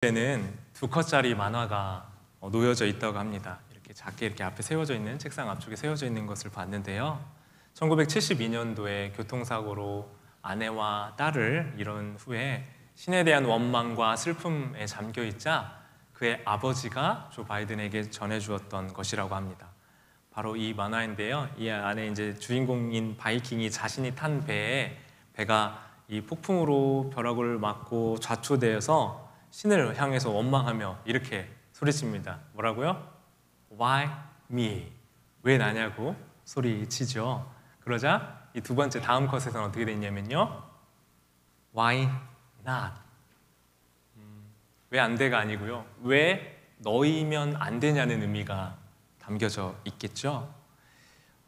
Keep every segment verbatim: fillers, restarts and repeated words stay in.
때는 두 컷짜리 만화가 놓여져 있다고 합니다. 이렇게 작게 이렇게 앞에 세워져 있는, 책상 앞쪽에 세워져 있는 것을 봤는데요. 천구백칠십이 년도에 교통사고로 아내와 딸을 잃은 후에 신에 대한 원망과 슬픔에 잠겨 있자 그의 아버지가 조 바이든에게 전해주었던 것이라고 합니다. 바로 이 만화인데요. 이 안에 이제 주인공인 바이킹이 자신이 탄 배에 배가 이 폭풍으로 벼락을 맞고 좌초되어서 신을 향해서 원망하며 이렇게 소리칩니다. 뭐라고요? Why me? 왜 나냐고 소리치죠. 그러자 이 두 번째 다음 컷에서는 어떻게 됐냐면요, Why not? 음, 왜 안 돼가 아니고요, 왜 너이면 안 되냐는 의미가 담겨져 있겠죠.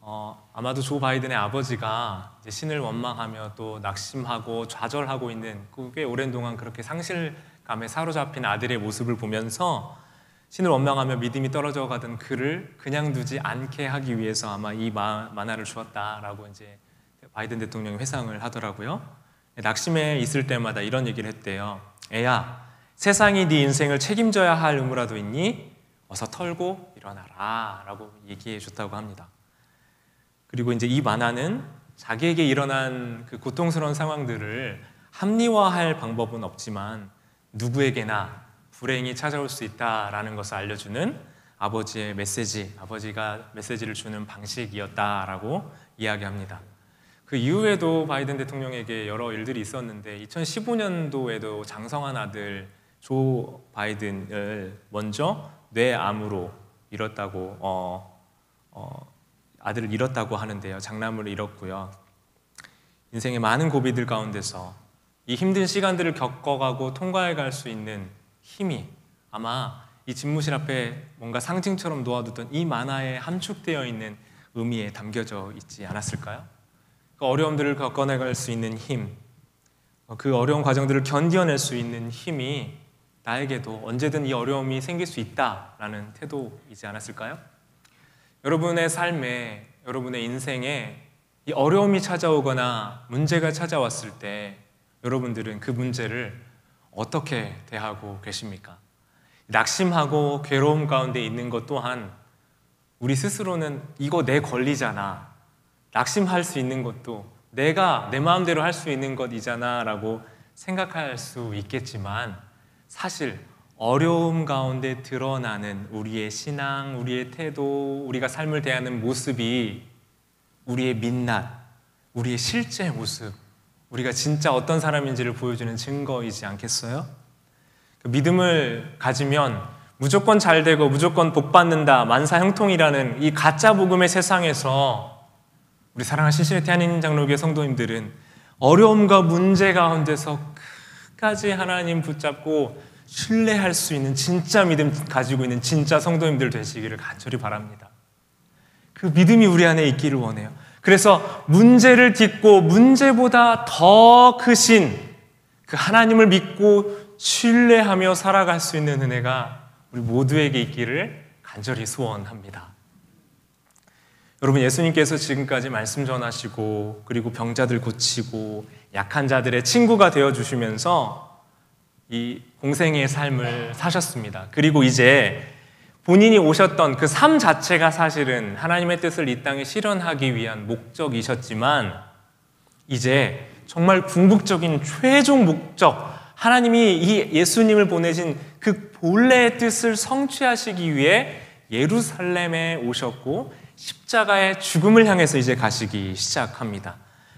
어, 아마도 조 바이든의 아버지가 이제 신을 원망하며 또 낙심하고 좌절하고 있는, 꽤 오랜 동안 그렇게 상실 감에 사로잡힌 아들의 모습을 보면서 신을 원망하며 믿음이 떨어져 가던 그를 그냥 두지 않게 하기 위해서 아마 이 만화를 주었다라고 이제 바이든 대통령이 회상을 하더라고요. 낙심에 있을 때마다 이런 얘기를 했대요. 애야, 세상이 네 인생을 책임져야 할 의무라도 있니? 어서 털고 일어나라 라고 얘기해 줬다고 합니다. 그리고 이제 이 만화는 자기에게 일어난 그 고통스러운 상황들을 합리화할 방법은 없지만 누구에게나 불행이 찾아올 수 있다라는 것을 알려주는 아버지의 메시지, 아버지가 메시지를 주는 방식이었다라고 이야기합니다. 그 이후에도 바이든 대통령에게 여러 일들이 있었는데 이천십오 년도에도 장성한 아들 조 바이든을 먼저 뇌암으로 잃었다고 어, 어, 아들을 잃었다고 하는데요. 장남을 잃었고요. 인생의 많은 고비들 가운데서 이 힘든 시간들을 겪어가고 통과해갈 수 있는 힘이 아마 이 집무실 앞에 뭔가 상징처럼 놓아두던 이 만화에 함축되어 있는 의미에 담겨져 있지 않았을까요? 그 어려움들을 겪어내갈 수 있는 힘, 그 어려운 과정들을 견뎌낼 수 있는 힘이 나에게도 언제든 이 어려움이 생길 수 있다라는 태도이지 않았을까요? 여러분의 삶에, 여러분의 인생에 이 어려움이 찾아오거나 문제가 찾아왔을 때 여러분들은 그 문제를 어떻게 대하고 계십니까? 낙심하고 괴로움 가운데 있는 것 또한 우리 스스로는 이거 내 권리잖아, 낙심할 수 있는 것도 내가 내 마음대로 할 수 있는 것이잖아 라고 생각할 수 있겠지만, 사실 어려움 가운데 드러나는 우리의 신앙, 우리의 태도, 우리가 삶을 대하는 모습이 우리의 민낯, 우리의 실제 모습, 우리가 진짜 어떤 사람인지를 보여주는 증거이지 않겠어요? 그 믿음을 가지면 무조건 잘 되고 무조건 복 받는다, 만사형통이라는 이 가짜 복음의 세상에서 우리 사랑하는 신시내티 한인장로교회 성도님들은 어려움과 문제 가운데서 끝까지 하나님 붙잡고 신뢰할 수 있는 진짜 믿음 가지고 있는 진짜 성도님들 되시기를 간절히 바랍니다. 그 믿음이 우리 안에 있기를 원해요. 그래서 문제를 딛고 문제보다 더 크신 그 하나님을 믿고 신뢰하며 살아갈 수 있는 은혜가 우리 모두에게 있기를 간절히 소원합니다. 여러분, 예수님께서 지금까지 말씀 전하시고 그리고 병자들 고치고 약한 자들의 친구가 되어주시면서 이 공생애의 삶을 사셨습니다. 그리고 이제 본인이 오셨던 그 삶 자체가 사실은 하나님의 뜻을 이 땅에 실현하기 위한 목적이셨지만 이제 정말 궁극적인 최종 목적, 하나님이 이 예수님을 보내신 그 본래의 뜻을 성취하시기 위해 예루살렘에 오셨고 십자가의 죽음을 향해서 이제 가시기 시작합니다.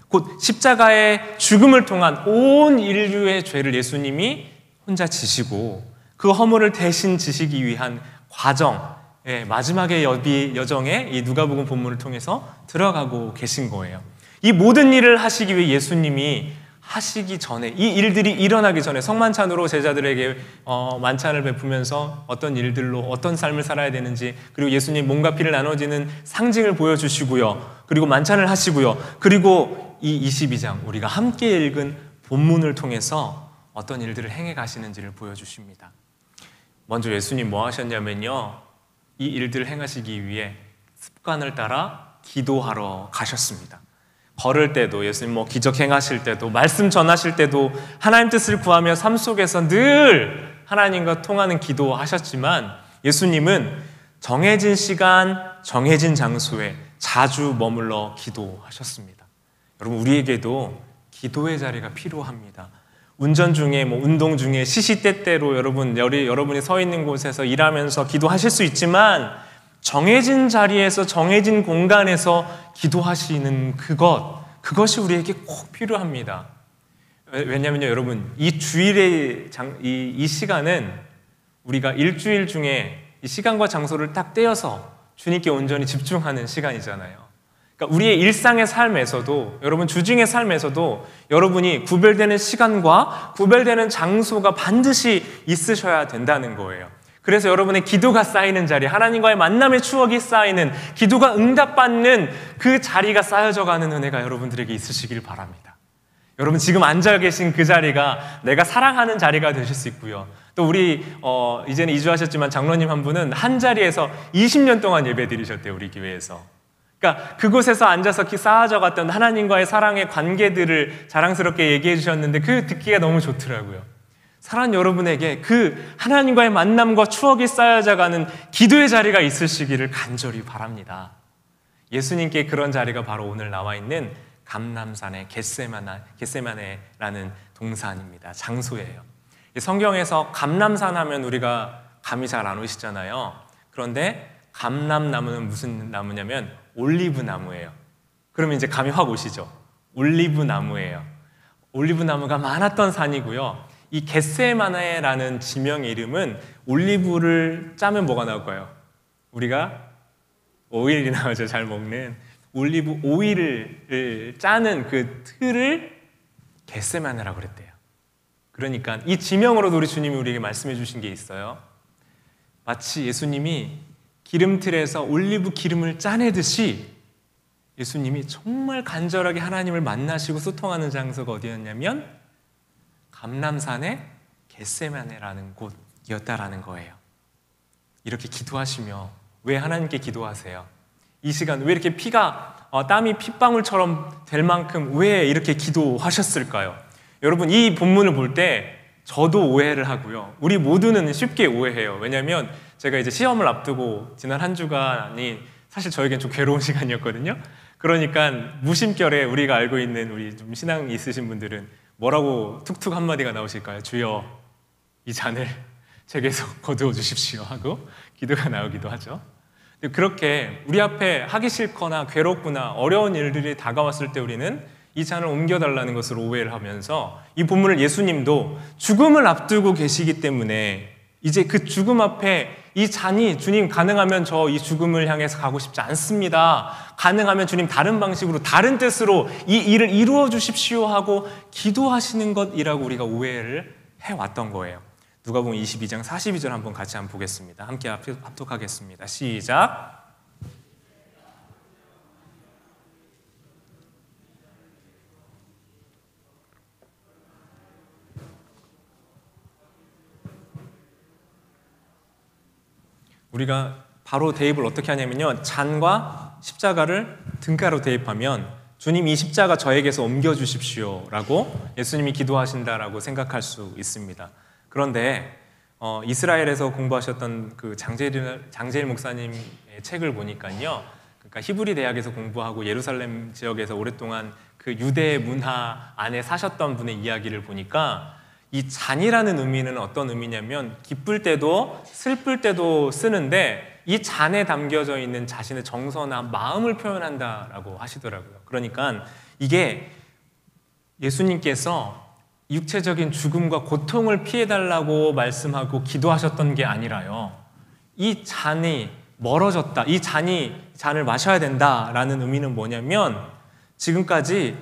곧 십자가의 죽음을 통한 온 인류의 죄를 예수님이 혼자 지시고 그 허물을 대신 지시기 위한 과정, 예, 마지막의 여비, 여정에 이 누가복음 본문을 통해서 들어가고 계신 거예요. 이 모든 일을 하시기 위해 예수님이 하시기 전에, 이 일들이 일어나기 전에 성만찬으로 제자들에게 어, 만찬을 베푸면서 어떤 일들로 어떤 삶을 살아야 되는지, 그리고 예수님 몸과 피를 나눠지는 상징을 보여주시고요, 그리고 만찬을 하시고요, 그리고 이 이십이 장 우리가 함께 읽은 본문을 통해서 어떤 일들을 행해 가시는지를 보여주십니다. 먼저 예수님 뭐 하셨냐면요, 이 일들을 행하시기 위해 습관을 따라 기도하러 가셨습니다. 걸을 때도 예수님 뭐 기적 행하실 때도 말씀 전하실 때도 하나님 뜻을 구하며 삶 속에서 늘 하나님과 통하는 기도하셨지만 예수님은 정해진 시간, 정해진 장소에 자주 머물러 기도하셨습니다. 여러분, 우리에게도 기도의 자리가 필요합니다. 운전 중에, 뭐 운동 중에, 시시때때로 여러분, 여러분이 서 있는 곳에서 일하면서 기도하실 수 있지만 정해진 자리에서, 정해진 공간에서 기도하시는 그것, 그것이 우리에게 꼭 필요합니다. 왜냐면요, 여러분, 이 주일의 장, 이, 이 시간은 우리가 일주일 중에 이 시간과 장소를 딱 떼어서 주님께 온전히 집중하는 시간이잖아요. 그러니까 우리의 일상의 삶에서도, 여러분 주중의 삶에서도 여러분이 구별되는 시간과 구별되는 장소가 반드시 있으셔야 된다는 거예요. 그래서 여러분의 기도가 쌓이는 자리, 하나님과의 만남의 추억이 쌓이는, 기도가 응답받는 그 자리가 쌓여져가는 은혜가 여러분들에게 있으시길 바랍니다. 여러분 지금 앉아 계신 그 자리가 내가 사랑하는 자리가 되실 수 있고요. 또 우리 어, 이제는 이주하셨지만 장로님 한 분은 한 자리에서 이십 년 동안 예배 드리셨대요, 우리 교회에서. 그러니까 그곳에서 앉아서 쌓아져갔던 하나님과의 사랑의 관계들을 자랑스럽게 얘기해 주셨는데 그 듣기가 너무 좋더라고요. 사랑하는 여러분에게 그 하나님과의 만남과 추억이 쌓여져가는 기도의 자리가 있으시기를 간절히 바랍니다. 예수님께 그런 자리가 바로 오늘 나와 있는 감람산의 겟세마네라는 동산입니다. 장소예요. 성경에서 감람산 하면 우리가 감이 잘 안 오시잖아요. 그런데 감람나무는 무슨 나무냐면 올리브나무예요. 그러면 이제 감이 확 오시죠. 올리브나무예요. 올리브나무가 많았던 산이고요. 이 겟세마네라는 지명의 이름은 올리브를 짜면 뭐가 나올까요? 우리가 오일이 나오죠. 잘 먹는 올리브 오일을 짜는 그 틀을 겟세마네라고 그랬대요. 그러니까 이 지명으로도 우리 주님이 우리에게 말씀해 주신 게 있어요. 마치 예수님이 기름틀에서 올리브 기름을 짜내듯이 예수님이 정말 간절하게 하나님을 만나시고 소통하는 장소가 어디였냐면 감람산의 겟세마네라는 곳이었다라는 거예요. 이렇게 기도하시며, 왜 하나님께 기도하세요? 이 시간 왜 이렇게 피가 어, 땀이 핏방울처럼 될 만큼 왜 이렇게 기도하셨을까요? 여러분, 이 본문을 볼 때 저도 오해를 하고요. 우리 모두는 쉽게 오해해요. 왜냐하면 제가 이제 시험을 앞두고 지난 한 주간이 사실 저에겐 좀 괴로운 시간이었거든요. 그러니까 무심결에 우리가 알고 있는 우리 좀 신앙이 있으신 분들은 뭐라고 툭툭 한마디가 나오실까요? 주여, 이 잔을 제게서 거두어 주십시오 하고 기도가 나오기도 하죠. 근데 그렇게 우리 앞에 하기 싫거나 괴롭거나 어려운 일들이 다가왔을 때 우리는 이 잔을 옮겨달라는 것으로 오해를 하면서, 이 본문을 예수님도 죽음을 앞두고 계시기 때문에 이제 그 죽음 앞에 이 잔이, 주님 가능하면 저 이 죽음을 향해서 가고 싶지 않습니다, 가능하면 주님 다른 방식으로, 다른 뜻으로 이 일을 이루어 주십시오 하고 기도하시는 것이라고 우리가 오해를 해왔던 거예요. 누가복음 이십이 장 사십이 절 한번 같이 한번 보겠습니다. 함께 합독하겠습니다. 시작. 우리가 바로 대입을 어떻게 하냐면요, 잔과 십자가를 등가로 대입하면 주님 이 십자가 저에게서 옮겨주십시오 라고 예수님이 기도하신다라고 생각할 수 있습니다. 그런데 어, 이스라엘에서 공부하셨던 그 장제일, 장제일 목사님의 책을 보니까요, 그러니까 히브리 대학에서 공부하고 예루살렘 지역에서 오랫동안 그 유대 문화 안에 사셨던 분의 이야기를 보니까 이 잔이라는 의미는 어떤 의미냐면 기쁠 때도 슬플 때도 쓰는데 이 잔에 담겨져 있는 자신의 정서나 마음을 표현한다라고 하시더라고요. 그러니까 이게 예수님께서 육체적인 죽음과 고통을 피해달라고 말씀하고 기도하셨던 게 아니라요, 이 잔이 멀어졌다, 이 잔이 잔을 마셔야 된다라는 의미는 뭐냐면 지금까지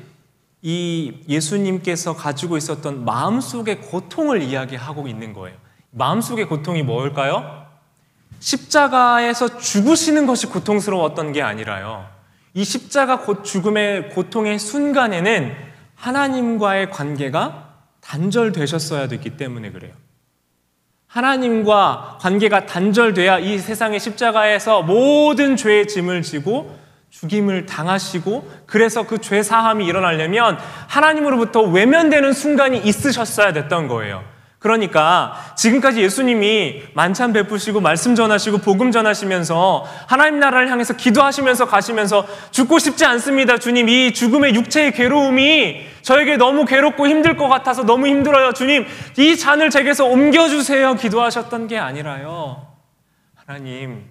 이 예수님께서 가지고 있었던 마음속의 고통을 이야기하고 있는 거예요. 마음속의 고통이 뭘까요? 십자가에서 죽으시는 것이 고통스러웠던 게 아니라요, 이 십자가 곧 죽음의 고통의 순간에는 하나님과의 관계가 단절되셨어야 됐기 때문에 그래요. 하나님과 관계가 단절돼야 이 세상의 십자가에서 모든 죄의 짐을 지고 죽임을 당하시고, 그래서 그 죄 사함이 일어나려면 하나님으로부터 외면되는 순간이 있으셨어야 됐던 거예요. 그러니까 지금까지 예수님이 만찬 베푸시고 말씀 전하시고 복음 전하시면서 하나님 나라를 향해서 기도하시면서 가시면서 죽고 싶지 않습니다. 주님, 이 죽음의 육체의 괴로움이 저에게 너무 괴롭고 힘들 것 같아서 너무 힘들어요. 주님, 이 잔을 제게서 옮겨주세요. 기도하셨던 게 아니라요. 하나님,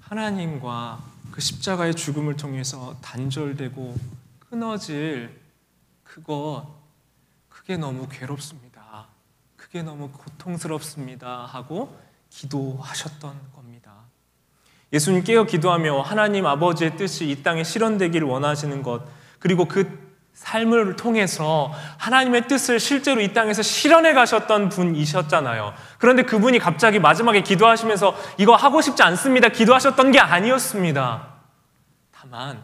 하나님과 그 십자가의 죽음을 통해서 단절되고 끊어질 그것, 그게 너무 괴롭습니다. 그게 너무 고통스럽습니다. 하고 기도하셨던 겁니다. 예수님 깨어 기도하며 하나님 아버지의 뜻이 이 땅에 실현되기를 원하시는 것, 그리고 그 삶을 통해서 하나님의 뜻을 실제로 이 땅에서 실현해 가셨던 분이셨잖아요. 그런데 그분이 갑자기 마지막에 기도하시면서 이거 하고 싶지 않습니다. 기도하셨던 게 아니었습니다. 다만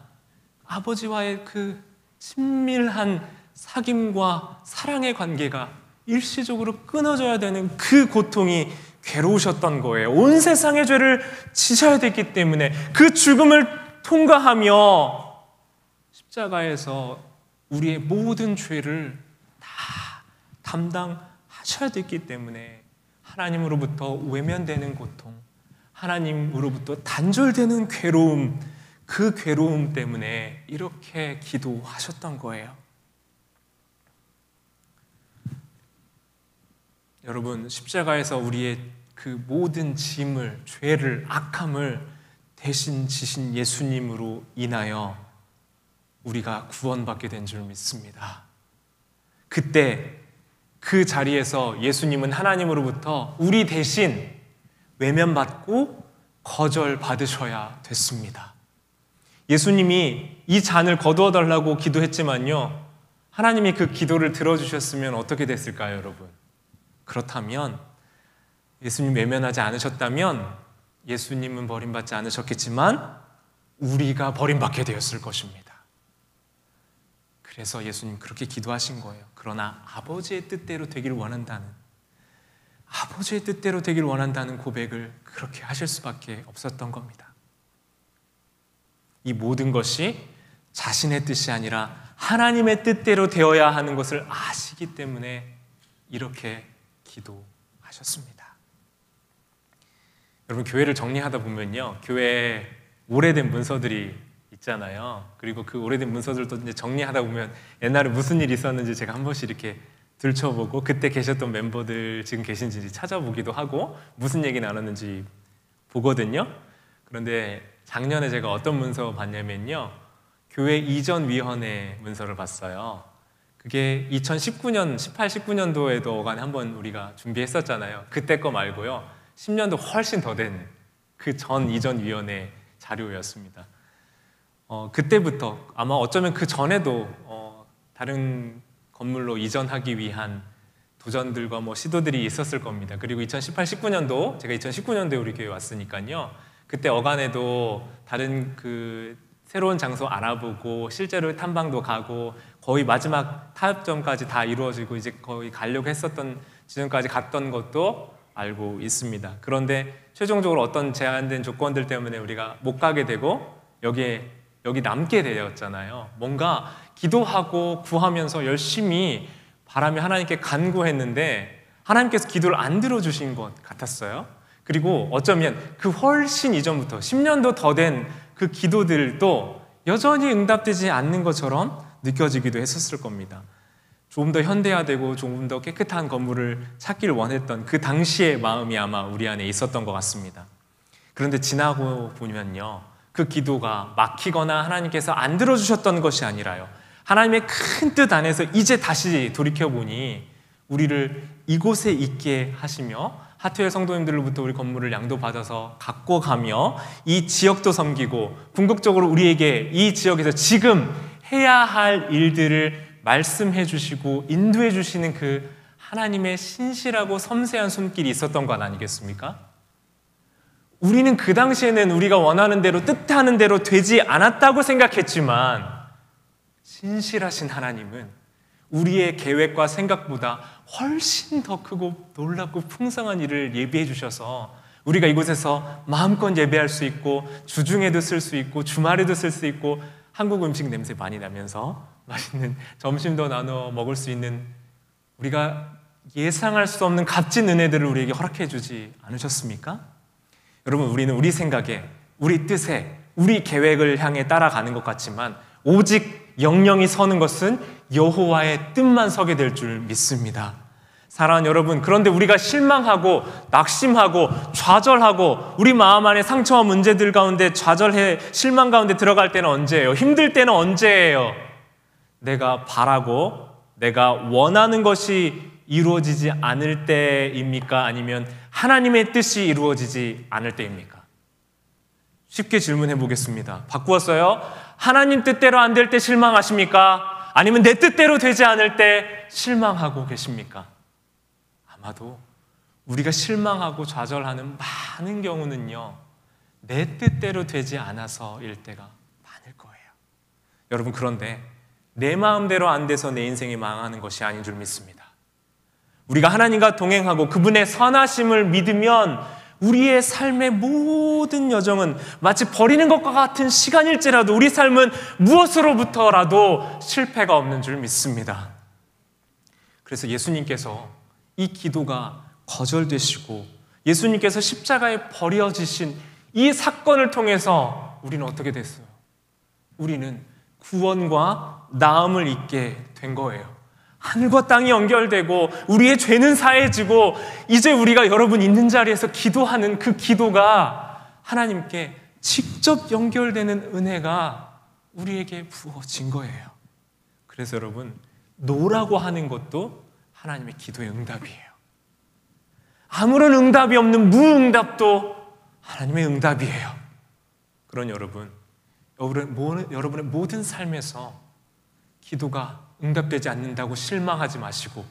아버지와의 그 친밀한 사귐과 사랑의 관계가 일시적으로 끊어져야 되는 그 고통이 괴로우셨던 거예요. 온 세상의 죄를 지셔야 됐기 때문에 그 죽음을 통과하며 십자가에서 우리의 모든 죄를 다 담당하셔야 됐기 때문에 하나님으로부터 외면되는 고통, 하나님으로부터 단절되는 괴로움, 그 괴로움 때문에 이렇게 기도하셨던 거예요. 여러분, 십자가에서 우리의 그 모든 짐을, 죄를, 악함을 대신 지신 예수님으로 인하여 우리가 구원받게 된 줄 믿습니다. 그때 그 자리에서 예수님은 하나님으로부터 우리 대신 외면받고 거절받으셔야 됐습니다. 예수님이 이 잔을 거두어 달라고 기도했지만요, 하나님이 그 기도를 들어주셨으면 어떻게 됐을까요, 여러분? 그렇다면 예수님 외면하지 않으셨다면 예수님은 버림받지 않으셨겠지만 우리가 버림받게 되었을 것입니다. 그래서 예수님 그렇게 기도하신 거예요. 그러나 아버지의 뜻대로 되길 원한다는, 아버지의 뜻대로 되길 원한다는 고백을 그렇게 하실 수밖에 없었던 겁니다. 이 모든 것이 자신의 뜻이 아니라 하나님의 뜻대로 되어야 하는 것을 아시기 때문에 이렇게 기도하셨습니다. 여러분, 교회를 정리하다 보면요, 교회에 오래된 문서들이 있잖아요. 그리고 그 오래된 문서들도 이제 정리하다 보면 옛날에 무슨 일이 있었는지 제가 한 번씩 이렇게 들춰보고 그때 계셨던 멤버들 지금 계신지 찾아보기도 하고 무슨 얘기 나눴는지 보거든요. 그런데 작년에 제가 어떤 문서 봤냐면요, 교회 이전 위원회 문서를 봤어요. 그게 이천십구 년, 십팔, 십구 년도에도 한번 우리가 준비했었잖아요. 그때 거 말고요, 십 년도 훨씬 더 된 그 전 이전 위원회 자료였습니다. 어, 그때부터 아마 어쩌면 그 전에도 어, 다른 건물로 이전하기 위한 도전들과 뭐 시도들이 있었을 겁니다. 그리고 이천십팔, 십구 년도, 제가 이천십구 년도에 우리 교회 왔으니까요, 그때 어간에도 다른 그 새로운 장소 알아보고 실제로 탐방도 가고 거의 마지막 타협점까지 다 이루어지고 이제 거의 가려고 했었던 지점까지 갔던 것도 알고 있습니다. 그런데 최종적으로 어떤 제한된 조건들 때문에 우리가 못 가게 되고 여기에 여기 남게 되었잖아요. 뭔가 기도하고 구하면서 열심히 바람에 하나님께 간구했는데 하나님께서 기도를 안 들어주신 것 같았어요. 그리고 어쩌면 그 훨씬 이전부터 십 년도 더 된 그 기도들도 여전히 응답되지 않는 것처럼 느껴지기도 했었을 겁니다. 조금 더 현대화되고 조금 더 깨끗한 건물을 찾기를 원했던 그 당시의 마음이 아마 우리 안에 있었던 것 같습니다. 그런데 지나고 보면요, 그 기도가 막히거나 하나님께서 안 들어주셨던 것이 아니라요, 하나님의 큰 뜻 안에서 이제 다시 돌이켜보니 우리를 이곳에 있게 하시며 하트웰 성도님들로부터 우리 건물을 양도받아서 갖고 가며 이 지역도 섬기고 궁극적으로 우리에게 이 지역에서 지금 해야 할 일들을 말씀해 주시고 인도해 주시는 그 하나님의 신실하고 섬세한 손길이 있었던 것 아니겠습니까? 우리는 그 당시에는 우리가 원하는 대로, 뜻하는 대로 되지 않았다고 생각했지만 신실하신 하나님은 우리의 계획과 생각보다 훨씬 더 크고 놀랍고 풍성한 일을 예비해 주셔서 우리가 이곳에서 마음껏 예배할 수 있고 주중에도 쓸 수 있고 주말에도 쓸 수 있고 한국 음식 냄새 많이 나면서 맛있는 점심도 나눠 먹을 수 있는, 우리가 예상할 수 없는 값진 은혜들을 우리에게 허락해 주지 않으셨습니까? 여러분, 우리는 우리 생각에, 우리 뜻에, 우리 계획을 향해 따라가는 것 같지만 오직 영영이 서는 것은 여호와의 뜻만 서게 될 줄 믿습니다. 사랑하는 여러분, 그런데 우리가 실망하고 낙심하고 좌절하고 우리 마음 안에 상처와 문제들 가운데 좌절해 실망 가운데 들어갈 때는 언제예요? 힘들 때는 언제예요? 내가 바라고 내가 원하는 것이 이루어지지 않을 때입니까? 아니면 하나님의 뜻이 이루어지지 않을 때입니까? 쉽게 질문해 보겠습니다. 바꾸었어요. 하나님 뜻대로 안 될 때 실망하십니까? 아니면 내 뜻대로 되지 않을 때 실망하고 계십니까? 아마도 우리가 실망하고 좌절하는 많은 경우는요, 내 뜻대로 되지 않아서일 때가 많을 거예요. 여러분, 그런데 내 마음대로 안 돼서 내 인생이 망하는 것이 아닌 줄 믿습니다. 우리가 하나님과 동행하고 그분의 선하심을 믿으면 우리의 삶의 모든 여정은 마치 버리는 것과 같은 시간일지라도 우리 삶은 무엇으로부터라도 실패가 없는 줄 믿습니다. 그래서 예수님께서 이 기도가 거절되시고 예수님께서 십자가에 버려지신 이 사건을 통해서 우리는 어떻게 됐어요? 우리는 구원과 나음을 잊게 된 거예요. 하늘과 땅이 연결되고 우리의 죄는 사해지고 이제 우리가 여러분 있는 자리에서 기도하는 그 기도가 하나님께 직접 연결되는 은혜가 우리에게 부어진 거예요. 그래서 여러분, 노라고 하는 것도 하나님의 기도의 응답이에요. 아무런 응답이 없는 무응답도 하나님의 응답이에요. 그런 여러분, 여러분의 모든 삶에서 기도가 응답되지 않는다고 실망하지 마시고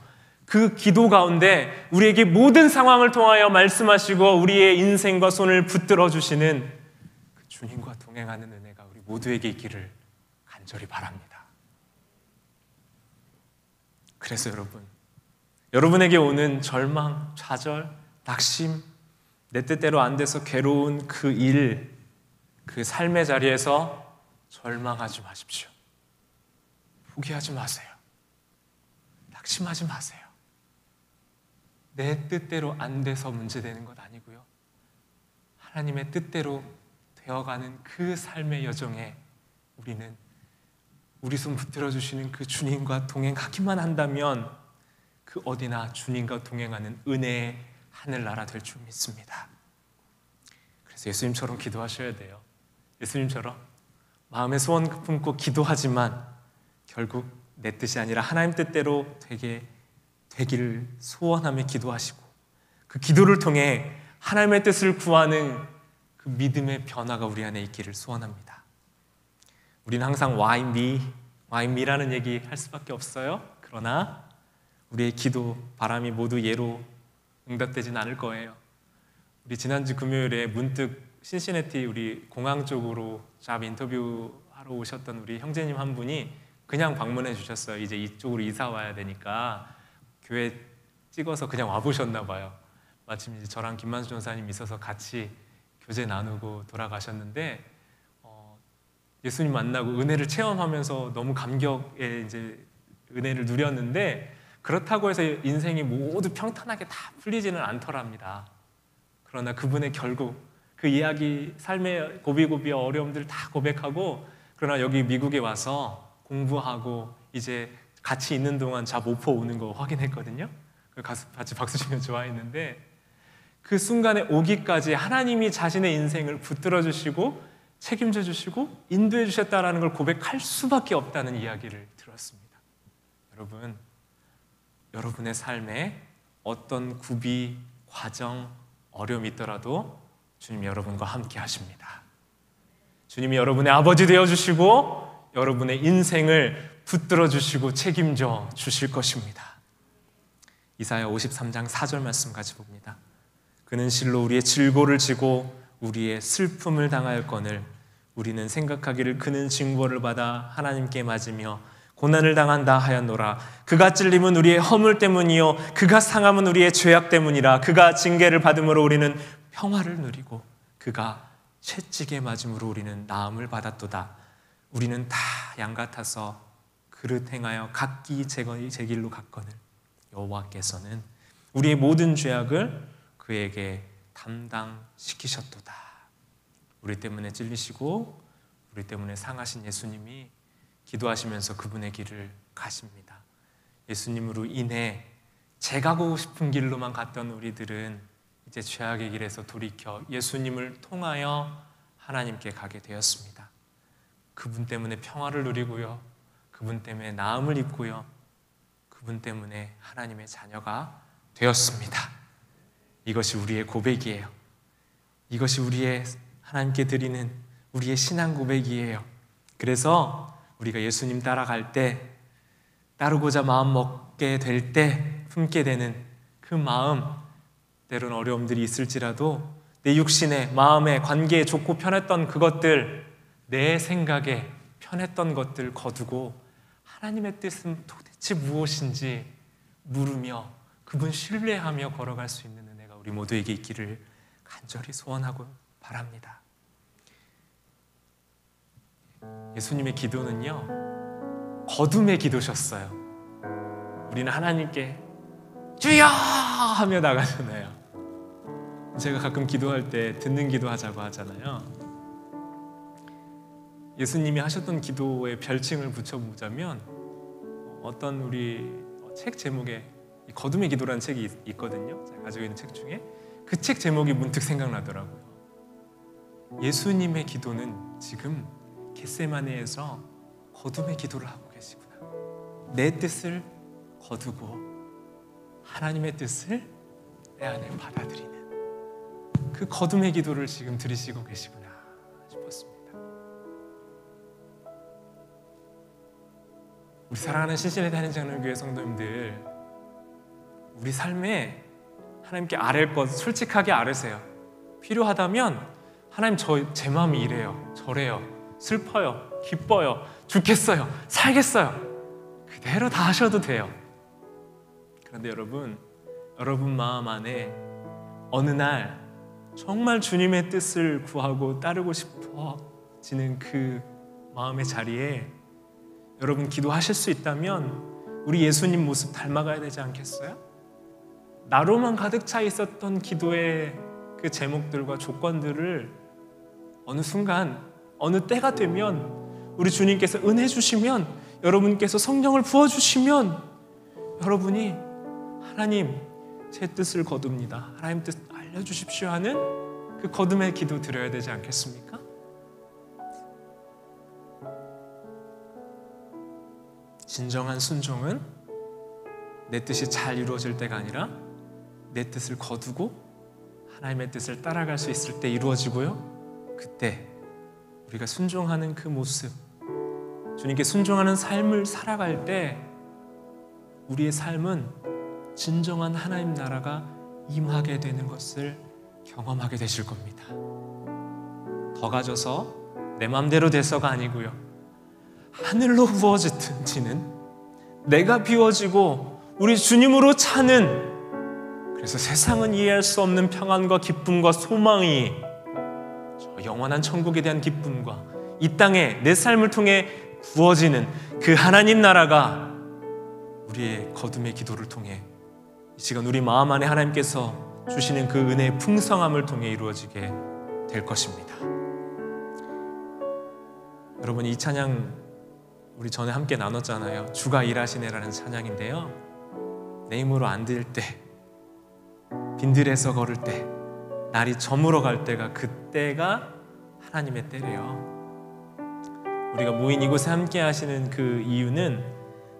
그 기도 가운데 우리에게 모든 상황을 통하여 말씀하시고 우리의 인생과 손을 붙들어 주시는 그 주님과 동행하는 은혜가 우리 모두에게 있기를 간절히 바랍니다. 그래서 여러분, 여러분에게 오는 절망, 좌절, 낙심, 내 뜻대로 안 돼서 괴로운 그 일, 그 삶의 자리에서 절망하지 마십시오. 포기하지 마세요. 낙심하지 마세요. 내 뜻대로 안 돼서 문제되는 것 아니고요, 하나님의 뜻대로 되어가는 그 삶의 여정에 우리는 우리 손 붙들어주시는 그 주님과 동행하기만 한다면 그 어디나 주님과 동행하는 은혜의 하늘나라 될 줄 믿습니다. 그래서 예수님처럼 기도하셔야 돼요. 예수님처럼 마음의 소원 품고 기도하지만 결국 내 뜻이 아니라 하나님 뜻대로 되게 되기를 소원하며 기도하시고 그 기도를 통해 하나님의 뜻을 구하는 그 믿음의 변화가 우리 안에 있기를 소원합니다. 우리는 항상 why me, why me라는 얘기 할 수밖에 없어요. 그러나 우리의 기도, 바람이 모두 예로 응답되진 않을 거예요. 우리 지난주 금요일에 문득 신시내티 우리 공항 쪽으로 잡 인터뷰하러 오셨던 우리 형제님 한 분이 그냥 방문해 주셨어요. 이제 이쪽으로 이사 와야 되니까 교회 찍어서 그냥 와보셨나 봐요. 마침 이제 저랑 김만수 전사님 있어서 같이 교제 나누고 돌아가셨는데 어, 예수님 만나고 은혜를 체험하면서 너무 감격에 이제 은혜를 누렸는데 그렇다고 해서 인생이 모두 평탄하게 다 풀리지는 않더랍니다. 그러나 그분의 결국 그 이야기, 삶의 고비고비 어려움들 다 고백하고 그러나 여기 미국에 와서 공부하고 이제 같이 있는 동안 잡 오퍼 오는 거 확인했거든요. 같이 박수 치면 좋아했는데 그 순간에 오기까지 하나님이 자신의 인생을 붙들어 주시고 책임져 주시고 인도해 주셨다라는 걸 고백할 수밖에 없다는 이야기를 들었습니다. 여러분, 여러분의 삶에 어떤 굽이, 과정, 어려움이 있더라도 주님이 여러분과 함께 하십니다. 주님이 여러분의 아버지 되어주시고 여러분의 인생을 붙들어 주시고 책임져 주실 것입니다. 이사야 오십삼 장 사 절 말씀까지 봅니다. 그는 실로 우리의 질고를 지고 우리의 슬픔을 당하였거늘 우리는 생각하기를 그는 징벌을 받아 하나님께 맞으며 고난을 당한다 하였노라. 그가 찔림은 우리의 허물 때문이요 그가 상함은 우리의 죄악 때문이라. 그가 징계를 받음으로 우리는 평화를 누리고 그가 채찍에 맞음으로 우리는 나음을 받았도다. 우리는 다 양 같아서 그릇 행하여 각기 제 길로 갔거늘 여호와께서는 우리의 모든 죄악을 그에게 담당시키셨도다. 우리 때문에 찔리시고 우리 때문에 상하신 예수님이 기도하시면서 그분의 길을 가십니다. 예수님으로 인해 제가 가고 싶은 길로만 갔던 우리들은 이제 죄악의 길에서 돌이켜 예수님을 통하여 하나님께 가게 되었습니다. 그분 때문에 평화를 누리고요, 그분 때문에 나음을 입고요, 그분 때문에 하나님의 자녀가 되었습니다. 이것이 우리의 고백이에요. 이것이 우리의 하나님께 드리는 우리의 신앙 고백이에요. 그래서 우리가 예수님 따라갈 때, 따르고자 마음 먹게 될 때 품게 되는 그 마음, 때론 어려움들이 있을지라도 내 육신의, 마음의, 관계에 좋고 편했던 그것들, 내 생각에 편했던 것들 거두고 하나님의 뜻은 도대체 무엇인지 물으며 그분 신뢰하며 걸어갈 수 있는 은혜가 우리 모두에게 있기를 간절히 소원하고 바랍니다. 예수님의 기도는요, 거둠의 기도셨어요. 우리는 하나님께 주여! 하며 나가잖아요. 제가 가끔 기도할 때 듣는 기도 하자고 하잖아요. 예수님이 하셨던 기도에 별칭을 붙여보자면, 어떤 우리 책 제목에 거둠의 기도라는 책이 있거든요. 제가 가지고 있는 책 중에 그 책 제목이 문득 생각나더라고요. 예수님의 기도는 지금 겟세마네에서 거둠의 기도를 하고 계시구나. 내 뜻을 거두고 하나님의 뜻을 내 안에 받아들이는 그 거둠의 기도를 지금 들으시고 계시구나 싶었습니다. 우리 사랑하는 신시내티 한인장로교회 성도님들, 우리 삶에 하나님께 아랠 것 솔직하게 아르세요. 필요하다면 하나님 저, 제 마음이 이래요, 저래요, 슬퍼요, 기뻐요, 죽겠어요, 살겠어요, 그대로 다 하셔도 돼요. 그런데 여러분, 여러분 마음 안에 어느 날 정말 주님의 뜻을 구하고 따르고 싶어지는 그 마음의 자리에 여러분 기도하실 수 있다면 우리 예수님 모습 닮아가야 되지 않겠어요? 나로만 가득 차 있었던 기도의 그 제목들과 조건들을 어느 순간, 어느 때가 되면 우리 주님께서 은혜 주시면, 여러분께서 성령을 부어주시면 여러분이 하나님 제 뜻을 거둡니다, 하나님 뜻 알려주십시오 하는 그 거듭의 기도 드려야 되지 않겠습니까? 진정한 순종은 내 뜻이 잘 이루어질 때가 아니라 내 뜻을 거두고 하나님의 뜻을 따라갈 수 있을 때 이루어지고요, 그때 우리가 순종하는 그 모습, 주님께 순종하는 삶을 살아갈 때 우리의 삶은 진정한 하나님 나라가 임하게 되는 것을 경험하게 되실 겁니다. 더 가져서 내 맘대로 돼서가 아니고요, 하늘로 부어지는, 내가 비워지고 우리 주님으로 차는, 그래서 세상은 이해할 수 없는 평안과 기쁨과 소망이, 저 영원한 천국에 대한 기쁨과 이 땅에 내 삶을 통해 부어지는 그 하나님 나라가 우리의 거듭의 기도를 통해, 이 시간 우리 마음 안에 하나님께서 주시는 그 은혜의 풍성함을 통해 이루어지게 될 것입니다. 여러분, 이 찬양 우리 전에 함께 나눴잖아요. 주가 일하시네라는 찬양인데요, 내 힘으로 안 될 때, 빈들에서 걸을 때, 날이 저물어 갈 때가, 그때가 하나님의 때래요. 우리가 모인 이곳에 함께 하시는 그 이유는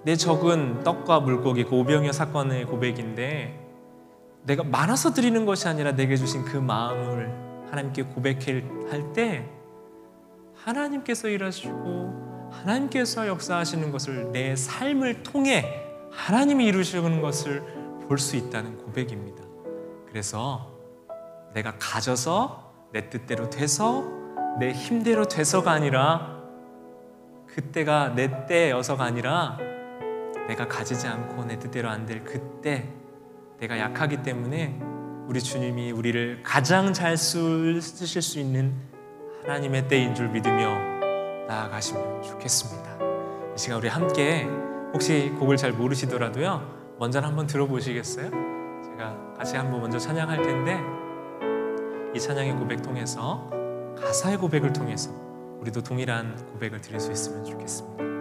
내 적은 떡과 물고기, 그 오병이어 사건의 고백인데, 내가 많아서 드리는 것이 아니라 내게 주신 그 마음을 하나님께 고백할 때 하나님께서 일하시고 하나님께서 역사하시는 것을, 내 삶을 통해 하나님이 이루시는 것을 볼 수 있다는 고백입니다. 그래서 내가 가져서 내 뜻대로 돼서 내 힘대로 돼서가 아니라, 그때가 내 때여서가 아니라, 내가 가지지 않고 내 뜻대로 안 될 그때, 내가 약하기 때문에 우리 주님이 우리를 가장 잘 쓰실 수 있는 하나님의 때인 줄 믿으며 나아가시면 좋겠습니다. 이 시간 우리 함께, 혹시 곡을 잘 모르시더라도요, 먼저 한번 들어보시겠어요? 제가 같이 한번 먼저 찬양할 텐데, 이 찬양의 고백 통해서, 가사의 고백을 통해서 우리도 동일한 고백을 드릴 수 있으면 좋겠습니다.